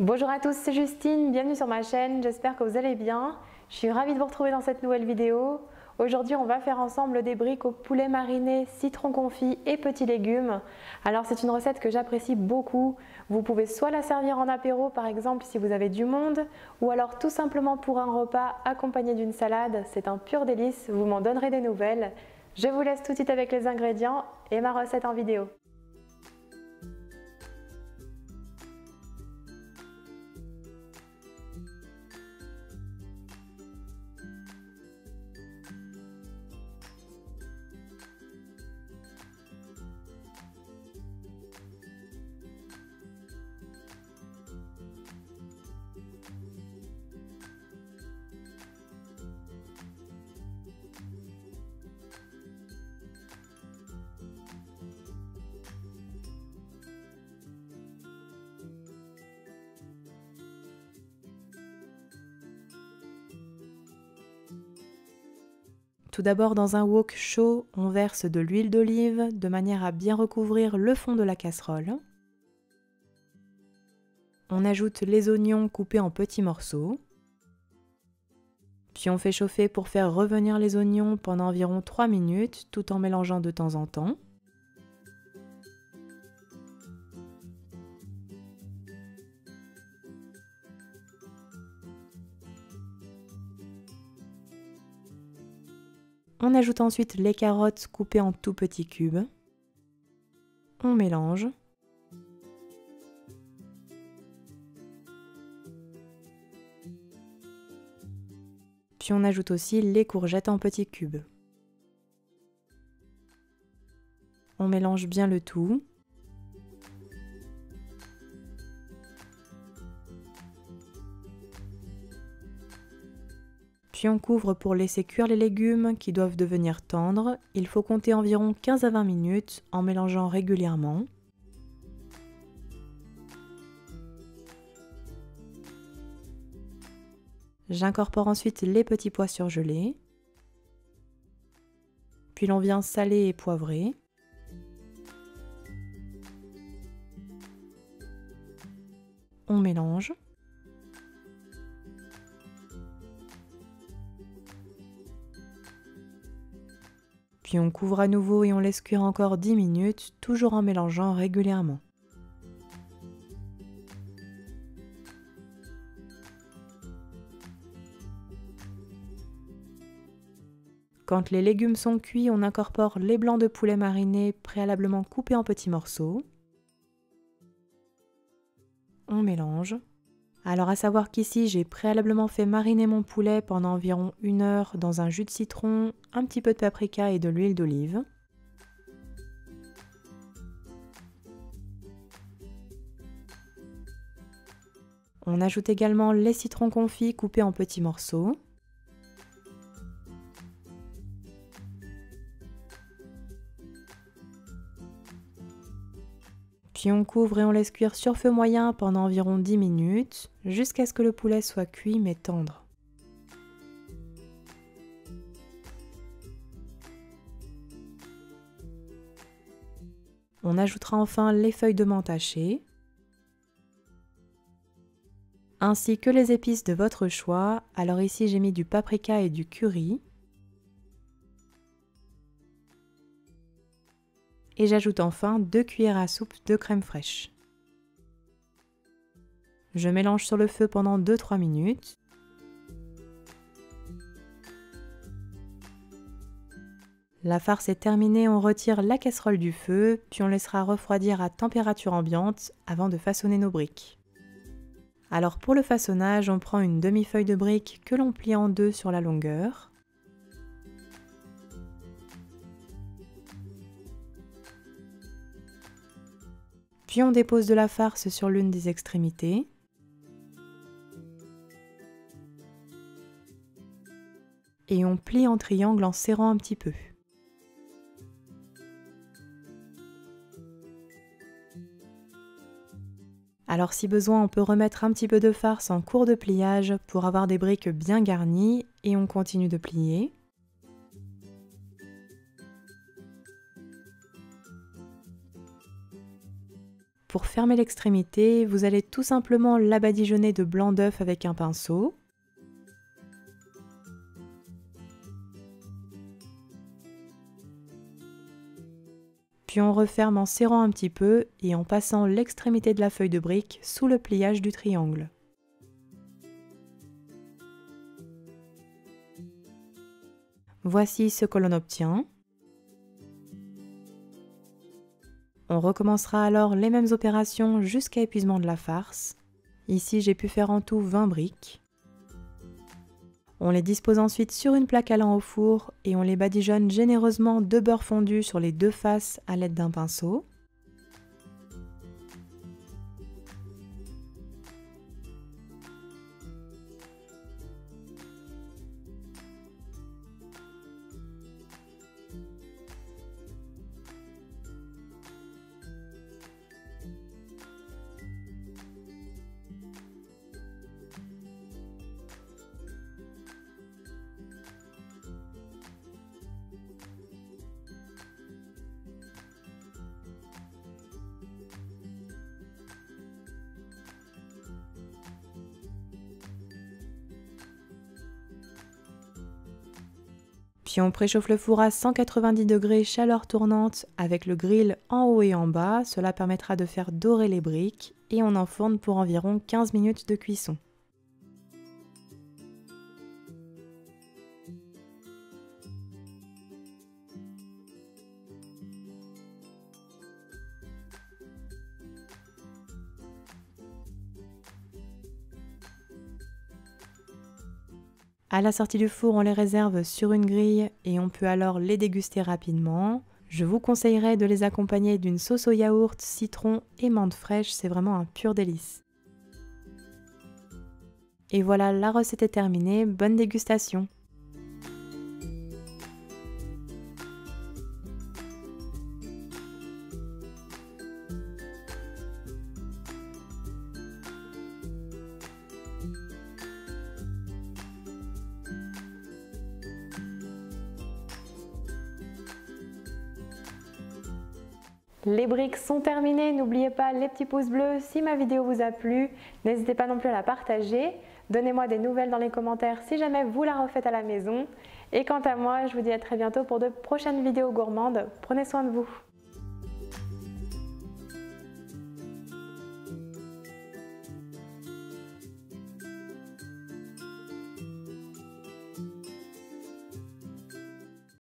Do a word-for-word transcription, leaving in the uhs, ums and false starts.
Bonjour à tous, c'est Justine, bienvenue sur ma chaîne, j'espère que vous allez bien. Je suis ravie de vous retrouver dans cette nouvelle vidéo. Aujourd'hui, on va faire ensemble des briques au poulet mariné, citron confit et petits légumes. Alors c'est une recette que j'apprécie beaucoup. Vous pouvez soit la servir en apéro par exemple si vous avez du monde, ou alors tout simplement pour un repas accompagné d'une salade. C'est un pur délice, vous m'en donnerez des nouvelles. Je vous laisse tout de suite avec les ingrédients et ma recette en vidéo. Tout d'abord, dans un wok chaud, on verse de l'huile d'olive de manière à bien recouvrir le fond de la casserole. On ajoute les oignons coupés en petits morceaux. Puis on fait chauffer pour faire revenir les oignons pendant environ trois minutes, tout en mélangeant de temps en temps. On ajoute ensuite les carottes coupées en tout petits cubes. On mélange. Puis on ajoute aussi les courgettes en petits cubes. On mélange bien le tout. Puis on couvre pour laisser cuire les légumes qui doivent devenir tendres. Il faut compter environ quinze à vingt minutes en mélangeant régulièrement. J'incorpore ensuite les petits pois surgelés. Puis l'on vient saler et poivrer. On mélange. Puis on couvre à nouveau et on laisse cuire encore dix minutes, toujours en mélangeant régulièrement. Quand les légumes sont cuits, on incorpore les blancs de poulet marinés préalablement coupés en petits morceaux. On mélange. Alors à savoir qu'ici j'ai préalablement fait mariner mon poulet pendant environ une heure dans un jus de citron, un petit peu de paprika et de l'huile d'olive. On ajoute également les citrons confits coupés en petits morceaux. Puis on couvre et on laisse cuire sur feu moyen pendant environ dix minutes, jusqu'à ce que le poulet soit cuit mais tendre. On ajoutera enfin les feuilles de menthe hachées, ainsi que les épices de votre choix. Alors ici j'ai mis du paprika et du curry. Et j'ajoute enfin deux cuillères à soupe de crème fraîche. Je mélange sur le feu pendant deux à trois minutes. La farce est terminée, on retire la casserole du feu, puis on laissera refroidir à température ambiante avant de façonner nos briques. Alors pour le façonnage, on prend une demi-feuille de brique que l'on plie en deux sur la longueur. Puis on dépose de la farce sur l'une des extrémités. Et on plie en triangle en serrant un petit peu. Alors si besoin, on peut remettre un petit peu de farce en cours de pliage pour avoir des briques bien garnies et on continue de plier. Pour fermer l'extrémité, vous allez tout simplement l'abadigeonner de blanc d'œuf avec un pinceau. Puis on referme en serrant un petit peu et en passant l'extrémité de la feuille de brique sous le pliage du triangle. Voici ce que l'on obtient. On recommencera alors les mêmes opérations jusqu'à épuisement de la farce. Ici, j'ai pu faire en tout vingt briques. On les dispose ensuite sur une plaque allant au four et on les badigeonne généreusement de beurre fondu sur les deux faces à l'aide d'un pinceau. Puis on préchauffe le four à cent quatre-vingt-dix degrés chaleur tournante avec le grill en haut et en bas. Cela permettra de faire dorer les briques et on enfourne pour environ quinze minutes de cuisson. À la sortie du four, on les réserve sur une grille et on peut alors les déguster rapidement. Je vous conseillerais de les accompagner d'une sauce au yaourt, citron et menthe fraîche, c'est vraiment un pur délice. Et voilà, la recette est terminée, bonne dégustation! Les briques sont terminées, n'oubliez pas les petits pouces bleus si ma vidéo vous a plu, n'hésitez pas non plus à la partager, donnez-moi des nouvelles dans les commentaires si jamais vous la refaites à la maison et quant à moi je vous dis à très bientôt pour de prochaines vidéos gourmandes, prenez soin de vous.